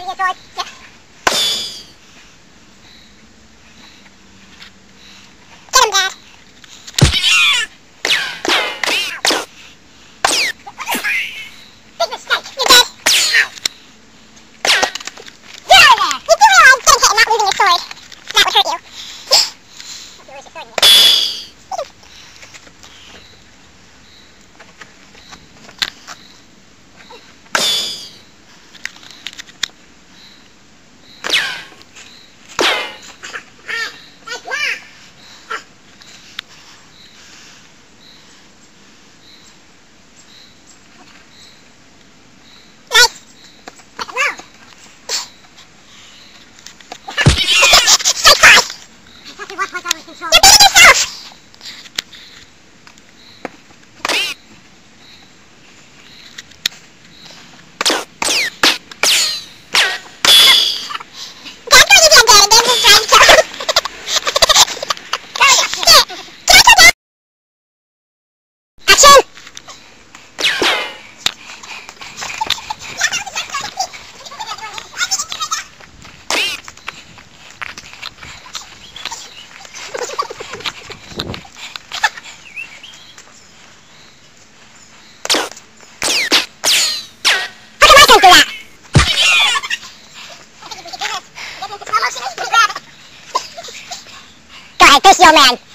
putting it like that. Get him, Dad. Big mistake. You're dead. Get out of there. You do realize getting hit and not losing your sword. That would hurt you. You lose your sword in there. This young man.